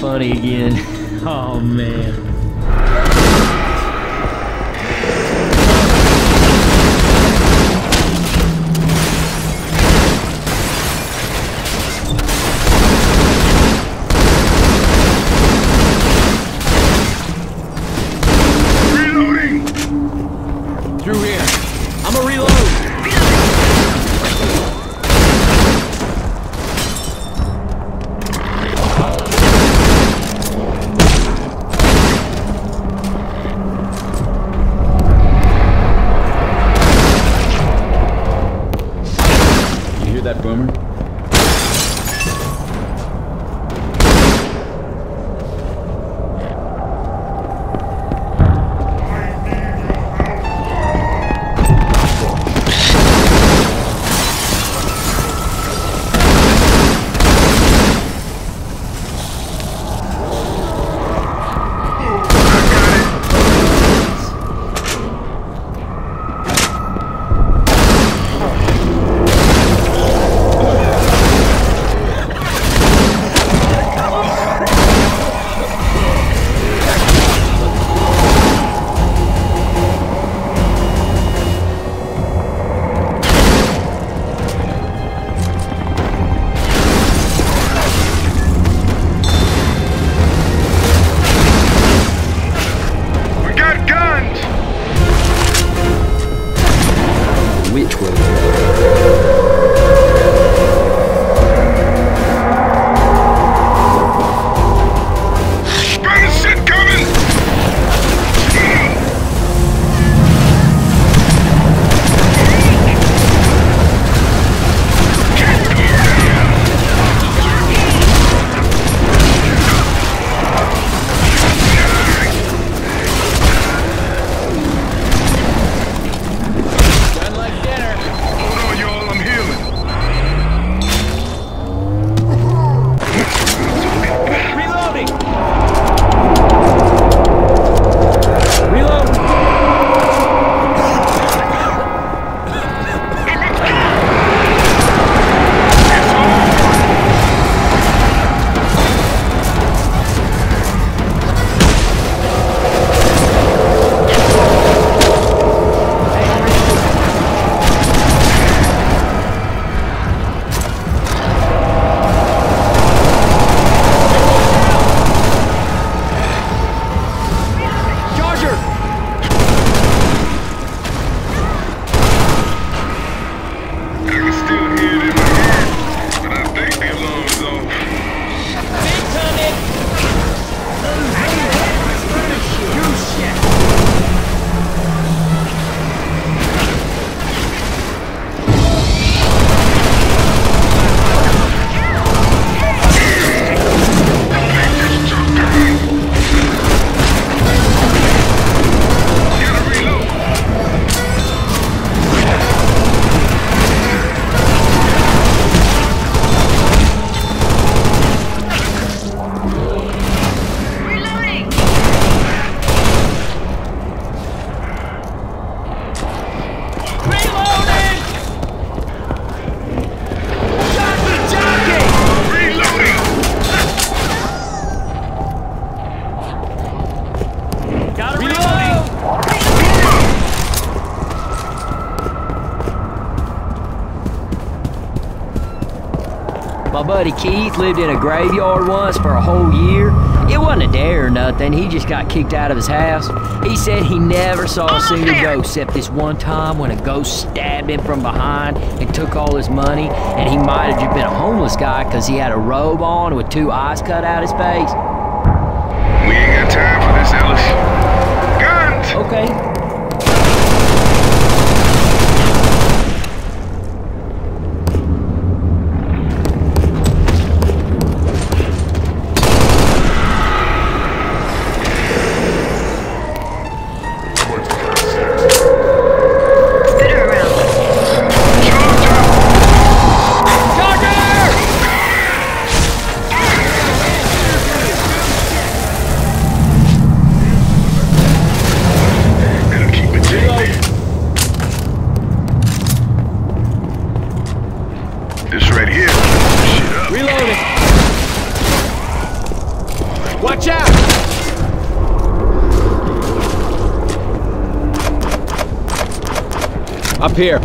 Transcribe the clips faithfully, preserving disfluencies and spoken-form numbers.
funny again. Oh man. That boomer. My buddy Keith lived in a graveyard once for a whole year. It wasn't a dare or nothing, he just got kicked out of his house. He said he never saw a single ghost except this one time when a ghost stabbed him from behind and took all his money, and he might have just been a homeless guy because he had a robe on with two eyes cut out his face. We ain't got time for this, Ellis. Guns! Okay. Up here.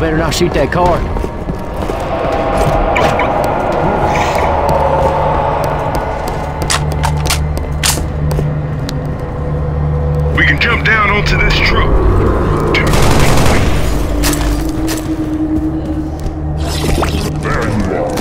Better not shoot that car. We can jump down onto this truck. Very well.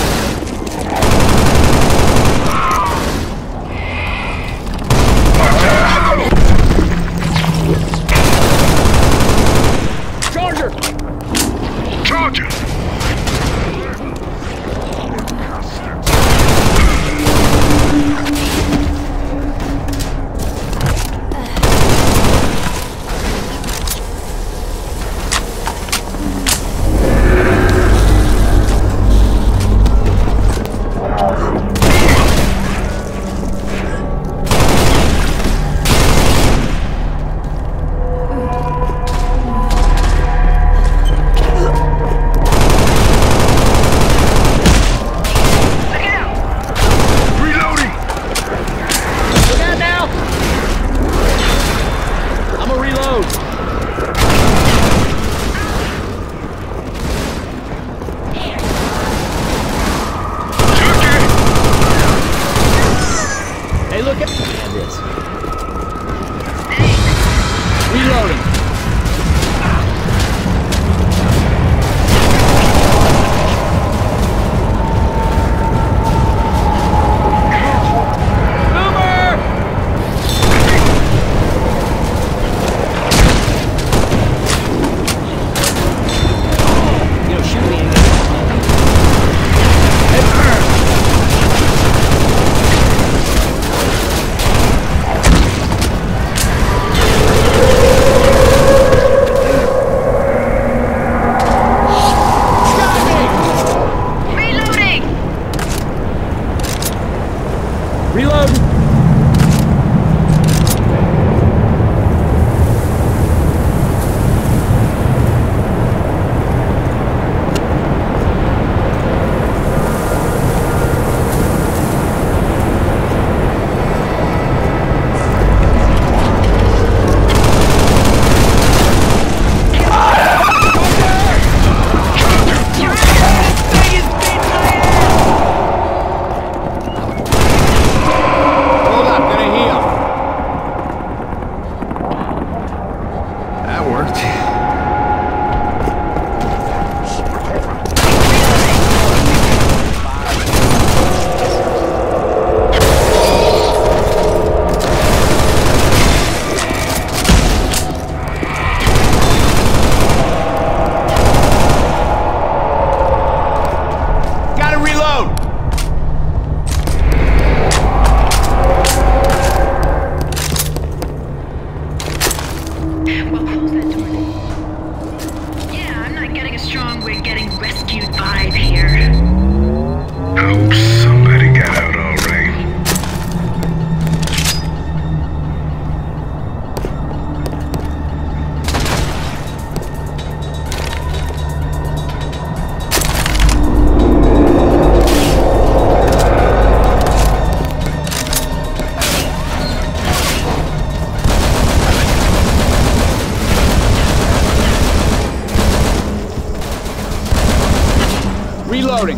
Reloading.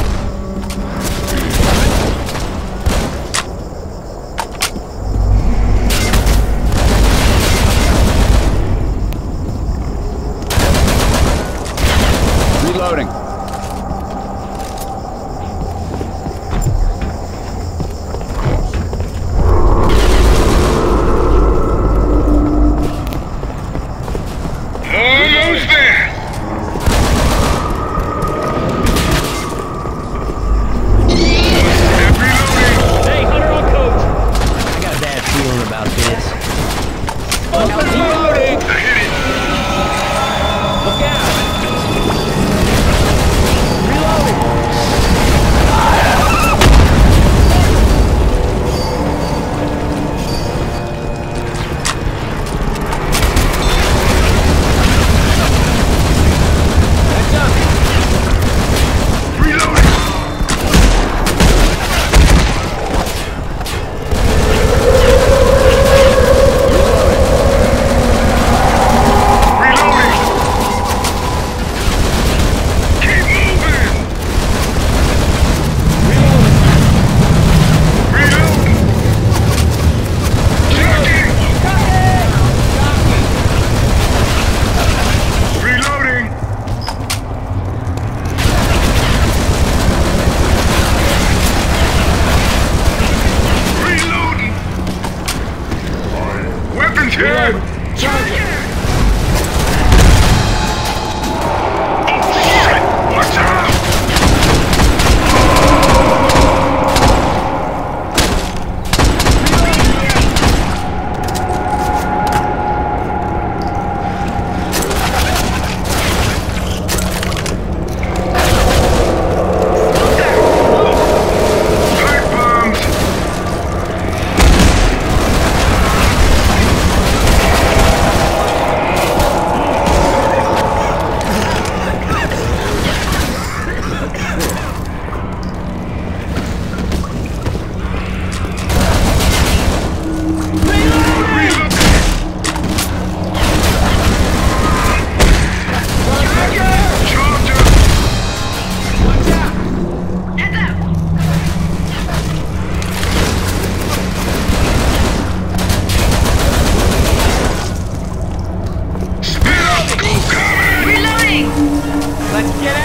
Reloading. Almost there. Loading! I hit it! Look out! Let's get it.